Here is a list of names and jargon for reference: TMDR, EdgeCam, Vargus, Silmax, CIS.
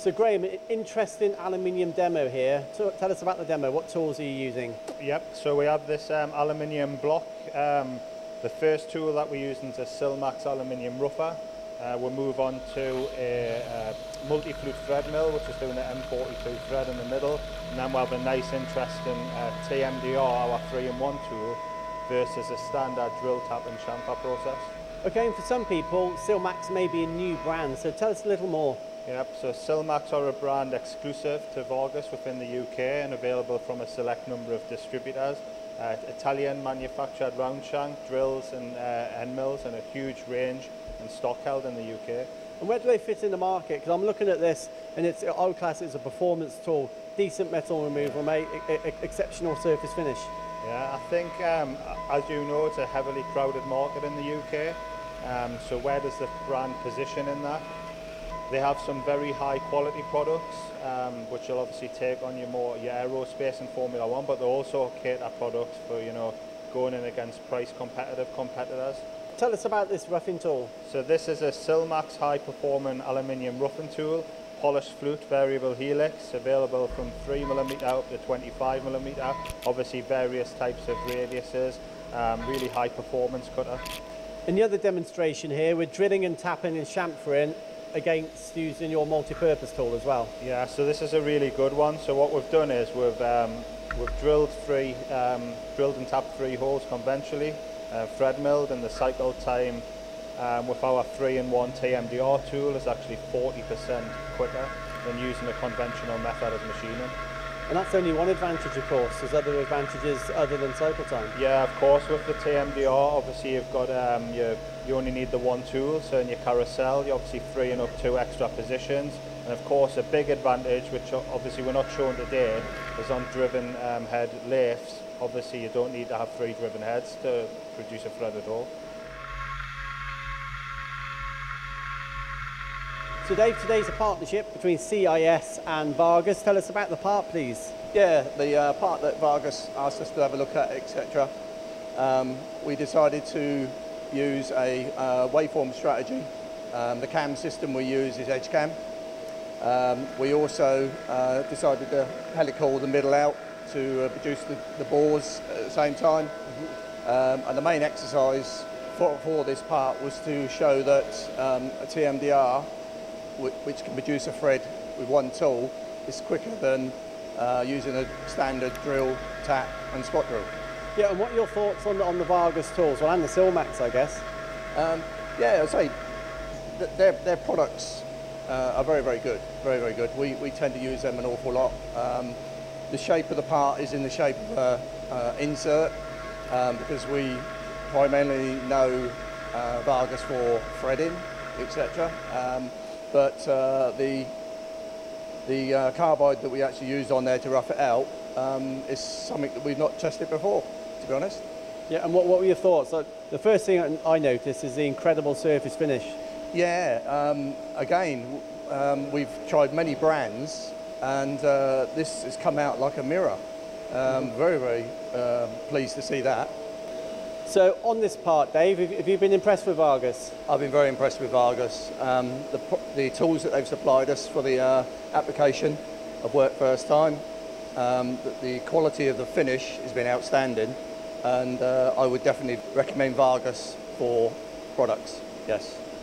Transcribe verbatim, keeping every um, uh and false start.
So Graham, interesting aluminium demo here. So tell us about the demo. What tools are you using? Yep, so we have this um, aluminium block. Um, the first tool that we're using is a Silmax aluminium rougher. Uh, we'll move on to a, a multi-flute thread mill, which is doing an M forty-two thread in the middle. And then we'll have a nice, interesting uh, T M D R, our three in one tool, versus a standard drill, tap and chamfer process. Okay, and for some people, Silmax may be a new brand, so tell us a little more. Yep, so Silmax are a brand exclusive to Vargus within the U K and available from a select number of distributors. Uh, Italian manufactured round shank drills and uh, end mills, and a huge range and stock held in the U K. And where do they fit in the market? Because I'm looking at this and it's I would class it as a performance tool, decent metal removal, mate, exceptional surface finish. Yeah, I think um, as you know, it's a heavily crowded market in the U K. Um, so where does the brand position in that? They have some very high quality products, um, which you'll obviously take on your more your aerospace and Formula One, but they also cater products for, you know, going in against price competitive competitors. Tell us about this roughing tool. So this is a Silmax high performing aluminium roughing tool, polished flute variable helix, available from three millimeter up to twenty-five millimeter, obviously various types of radiuses, um, really high performance cutter. And the other demonstration here, we're drilling and tapping and chamfering against using your multi-purpose tool as well. Yeah, so this is a really good one. So what we've done is we've um, we've drilled three um, drilled and tapped three holes conventionally, uh, thread milled, and the cycle time um, with our three in one T M D R tool is actually forty percent quicker than using the conventional method of machining. And that's only one advantage, of course. There's other advantages other than cycle time. Yeah, of course. With the T M D R, obviously you've got um, your, you only need the one tool. So in your carousel, you're obviously freeing up two extra positions. And of course, a big advantage, which obviously we're not showing today, is on driven um, head lathes. Obviously, you don't need to have three driven heads to produce a thread at all. So Dave, today's a partnership between C I S and Vargus. Tell us about the part, please. Yeah, the uh, part that Vargus asked us to have a look at, et cetera. Um, we decided to use a uh, waveform strategy. Um, the cam system we use is EdgeCam. Um, we also uh, decided to helical the middle out to uh, produce the, the bores at the same time. Mm-hmm. um, and the main exercise for, for this part was to show that um, a T M D R, which can produce a thread with one tool, is quicker than uh, using a standard drill, tap and spot drill. Yeah, and what are your thoughts on the, on the Vargus tools, well, and the Silmax, I guess? Um, yeah, I'd say that their, their products uh, are very, very good, very, very good. We, we tend to use them an awful lot. Um, the shape of the part is in the shape of an uh, insert, um, because we primarily know uh, Vargus for threading, et cetera. But uh, the, the uh, carbide that we actually used on there to rough it out um, is something that we've not tested before, to be honest. Yeah, and what, what were your thoughts? Like, the first thing I noticed is the incredible surface finish. Yeah, um, again, um, we've tried many brands, and uh, this has come out like a mirror. Um, mm-hmm. Very, very uh, pleased to see that. So on this part, Dave, have you been impressed with Vargus? I've been very impressed with Vargus. Um, the, the tools that they've supplied us for the uh, application have worked first time. Um, the quality of the finish has been outstanding, and uh, I would definitely recommend Vargus for products, yes.